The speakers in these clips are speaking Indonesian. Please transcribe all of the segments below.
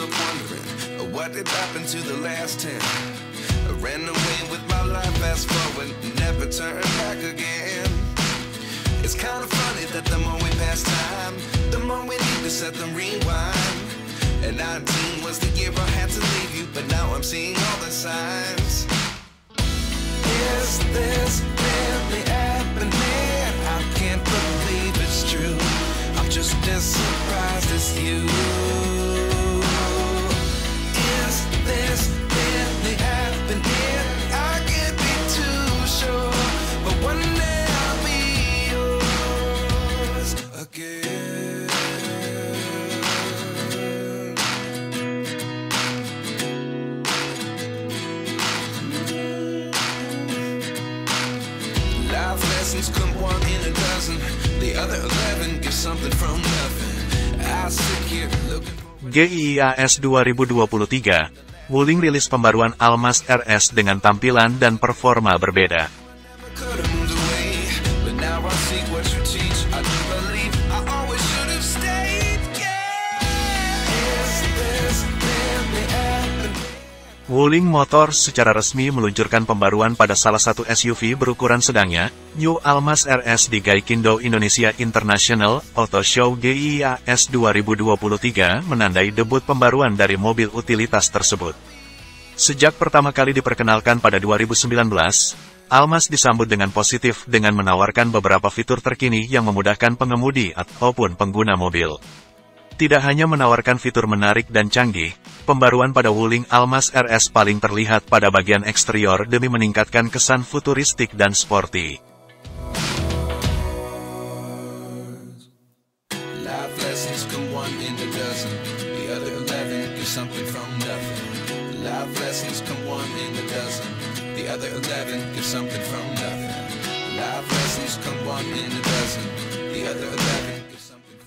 I'm wondering what did happen to the last 10. I ran away with my life, fast forward, never turn back again. It's kind of funny that the more we pass time, the more we need to set them rewind. And 19 was the year I had to leave you, but now I'm seeing all the signs. Is this really happening? I can't believe it's true. I'm just as surprised as you. Is this really happening? I can't be too sure, but one day I'll be yours again. Come one in a dozen, the other 11 give something from nothing. I sit here looking for... GIIAS 2023, Wuling rilis pembaruan Almas RS dengan tampilan dan performa berbeda. Wuling Motors secara resmi meluncurkan pembaruan pada salah satu SUV berukuran sedangnya, New Almas RS di Gaikindo Indonesia International Auto Show GIIAS 2023 menandai debut pembaruan dari mobil utilitas tersebut. Sejak pertama kali diperkenalkan pada 2019, Almas disambut dengan positif dengan menawarkan beberapa fitur terkini yang memudahkan pengemudi ataupun pengguna mobil. Tidak hanya menawarkan fitur menarik dan canggih, pembaruan pada Wuling Almas RS paling terlihat pada bagian eksterior demi meningkatkan kesan futuristik dan sporty.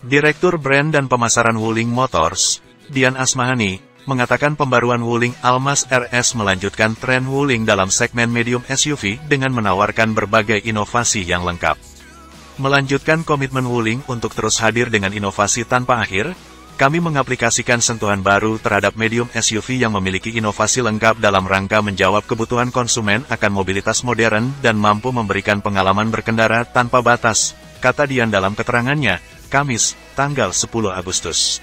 Direktur Brand dan Pemasaran Wuling Motors, Dian Asmahani, mengatakan pembaruan Wuling Almas RS melanjutkan tren Wuling dalam segmen medium SUV dengan menawarkan berbagai inovasi yang lengkap. Melanjutkan komitmen Wuling untuk terus hadir dengan inovasi tanpa akhir, kami mengaplikasikan sentuhan baru terhadap medium SUV yang memiliki inovasi lengkap dalam rangka menjawab kebutuhan konsumen akan mobilitas modern dan mampu memberikan pengalaman berkendara tanpa batas, kata Dian dalam keterangannya, Kamis, tanggal 10 Agustus.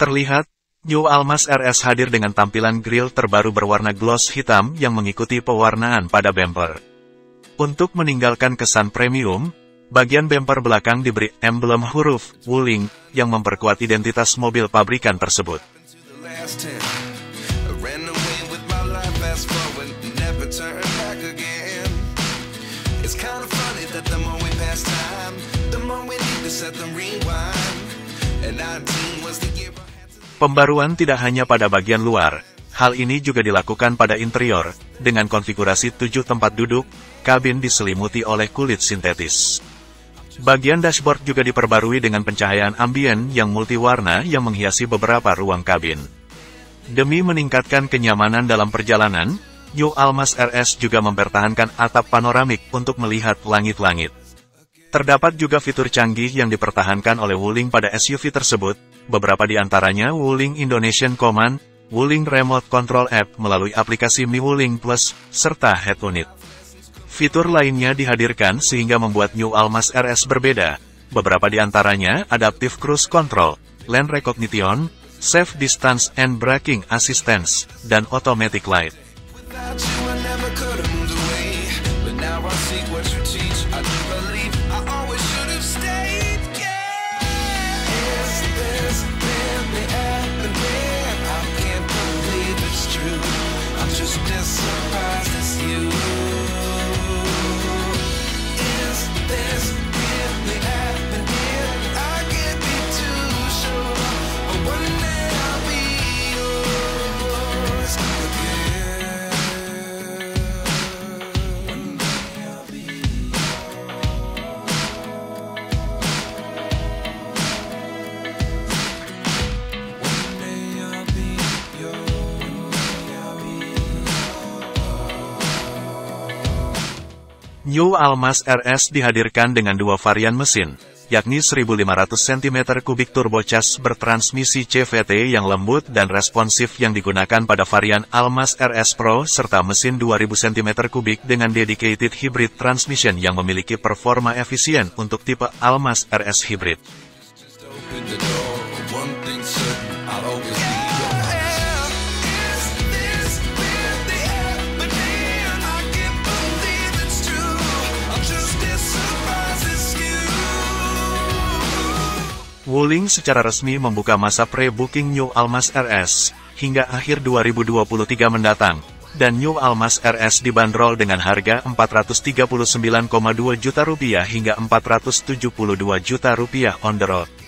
Terlihat, New Almas RS hadir dengan tampilan grill terbaru berwarna gloss hitam yang mengikuti pewarnaan pada bumper. Untuk meninggalkan kesan premium, bagian bumper belakang diberi emblem huruf Wuling yang memperkuat identitas mobil pabrikan tersebut. Pembaruan tidak hanya pada bagian luar, hal ini juga dilakukan pada interior, dengan konfigurasi 7 tempat duduk, kabin diselimuti oleh kulit sintetis. Bagian dashboard juga diperbarui dengan pencahayaan ambien yang multiwarna yang menghiasi beberapa ruang kabin. Demi meningkatkan kenyamanan dalam perjalanan, New Almas RS juga mempertahankan atap panoramik untuk melihat langit-langit. Terdapat juga fitur canggih yang dipertahankan oleh Wuling pada SUV tersebut, beberapa di antaranya Wuling Indonesian Command, Wuling Remote Control App melalui aplikasi MiWuling Plus, serta Head Unit. Fitur lainnya dihadirkan sehingga membuat New Almas RS berbeda, beberapa di antaranya Adaptive Cruise Control, Lane Recognition, Safe Distance and Braking Assistance, dan Automatic Light. New Almas RS dihadirkan dengan dua varian mesin, yakni 1.500 cm3 turbocas bertransmisi CVT yang lembut dan responsif yang digunakan pada varian Almas RS Pro, serta mesin 2.000 cm3 dengan dedicated hybrid transmission yang memiliki performa efisien untuk tipe Almas RS Hybrid. Wuling secara resmi membuka masa pre-booking New Almas RS hingga akhir 2023 mendatang, dan New Almas RS dibanderol dengan harga Rp439,2 juta hingga Rp472 juta on the road.